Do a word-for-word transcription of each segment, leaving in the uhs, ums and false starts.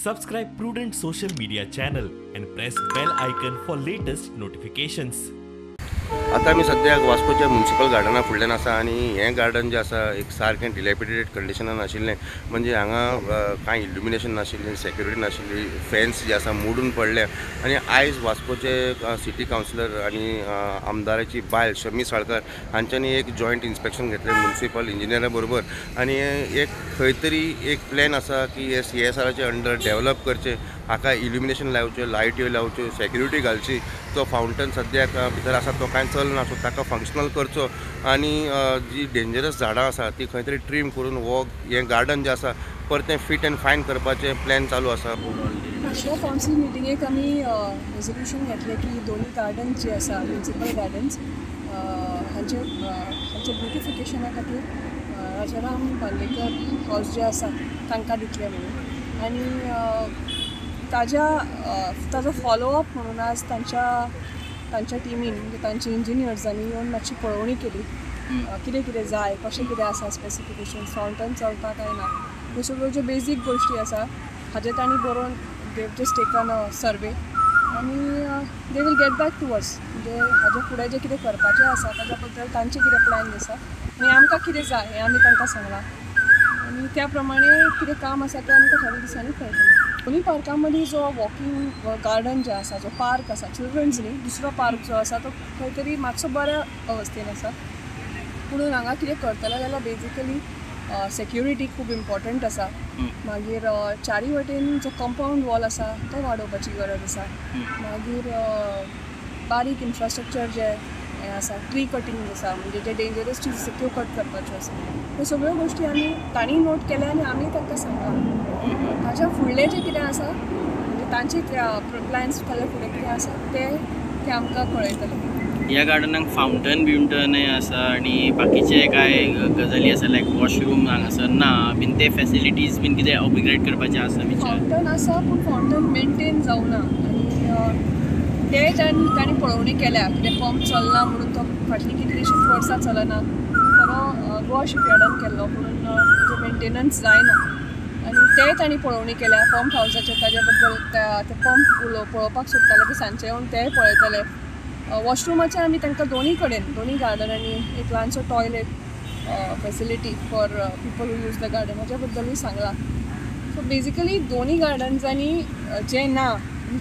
Subscribe Prudent social media channel and press bell icon for latest notifications. आता मी सद्या वास्कोच्या municipal गार्डना फुडल्यान आसा आनी हें गार्डन जे आसा एक सारकें डिलॅपिडेटेड कंडिशनान आशिल्लें, म्हणजे हांगा कांय इल्युमिनेशन नाशिल्लें, सेक्युरिटी नाशिल्ली, फेन्स जे आसा मोडून पडले आनी आयज वास्कोचे सिटी कावन्सिलर आनी आमदाराची बायल शमी साळकार हांच्यांनी एक जॉयंट इन्स्पेक्शन घेतलें म्युनिसिपल इंजिनियरा बरोबर आनी एक खंय तरी एक प्लॅन आसा की हे सीएसआरचे अंडर डेवलप करचें, हाका इल्युमिनेशन लावचें, लायट्यो लावच्यो, सेक्युरिटी घालची, तो फाउंटन सद्याक भितर आसा तो कांय चलना सो ताका फंक्शनल करचो आनी जी डेंजरस झाडां आसा ती खंय तरी ट्रीम करून वो हें गार्डन जे आसा परतें फीट एंड फायन करपाचें प्लॅन चालू आसा. वास्को कावन्सील मिटिंगेक आमी रेजोल्यूशन घेतलें की दोनी गार्डन जे आसा म्युनिसिपल गार्डन्स हांचे हांचे ब्युटिफिकेशना खातीर राजाराम बांदेकर हॉल्स जे आसा तांकां दितले म्हणून आनी ताजा ताजो फॉलोअप म्हणून आज तांच्या तांच्या टिमीन तांच्या इंजिनियर्सांनी येवन मातशी पळोवणी केली कितें कितें जाय, कशें कितें आसा, स्पेसिफिकेशन फाउंटन चलता काय ना, ह्यो सगळ्यो ज्यो बेजीक गोश्टी आसा हाजेर तांणी बरोवन they just taken a survey आनी they will get back to us, म्हणजे हाजे फुडें जें कितें करपाचें आसा ताज्या बद्दल तांचे कितें प्लॅन आसा आनी आमकां कितें जाय हें आमी तांकां सांगलां आनी त्या प्रमाणे कितें काम आसा तें आमकां थोड्या दिसांनी कळटलें. दोनी पार्का मदीं जो वॉकिंग गार्डन जे आसा, जो पार्क आसा चिल्ड्रन्स न्ही, दुसरो पार्क जो आसा तो खंय तरी मातसो बऱ्या अवस्थेन आसा, पुणून हांगा कितें करतलो जाल्यार बेजिकली सेक्युरिटी खूब इम्पॉर्टंट आसा, मागीर चारी वटेन जो कंपाउंड वॉल आसा तो वाडोवपाची गरज आसा, मागीर बारीक इन्फ्रास्ट्रक्चर जे हें आसा ट्री कटिंग आसा म्हणजे जे डेंजरस चीज आसा त्यो कट करपाच्यो आसा, ह्यो सगळ्यो गोश्टी आमी तांणी नोट केल्या आनी आमी तांकां सांगता ताच्या फुडलें जें कितें आसा म्हणजे तांचे प्लॅन्स ताच्या फुडें कितें आसा तें तें आमकां कळयतलें. ह्या गार्डनाक फावंटन बिवंटनय आसा आनी बाकीचे कांय गजाली आसा लायक वॉशरूम हांगासर ना बीन ते फॅसिलिटीज बीन कितें अपग्रेड करपाचें आसा. फावंटन आसा पूण फावंटन मेनटेन जावना आनी ते तांणी पळोवणी केल्या कितें पंप चलना म्हणून तो फाटलीं कितलींशींच वर्सां चलना, खरो गोवा शिपयार्डान केल्लो म्हणून तेजो मेंटेनन्स जायना आनी ते तांणी पळोवणी केल्या पंप हावसाचेर ताज्या बद्दल ते पंप पळोवपाक सोदताले ते सांचे येवन तेंय पळयतले. वॉशरुमाचें आमी तांकां दोनी कडेन दोनी गार्डनांनी एक ल्हानसो toilet facility for people who use the garden हाज्या बद्दलूय सांगलां. सो बेजिकली दोनी गार्डन्सांनी जें ना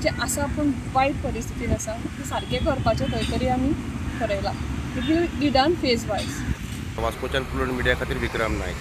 जे आसा पूण वायट परिस्थितीन आसा तें सारकें करपाचें खंय तरी आमी ठरयलां. It will be done phase wise. वास्कोच्यान प्रुडंट मिडिया खातीर विक्रम नायक.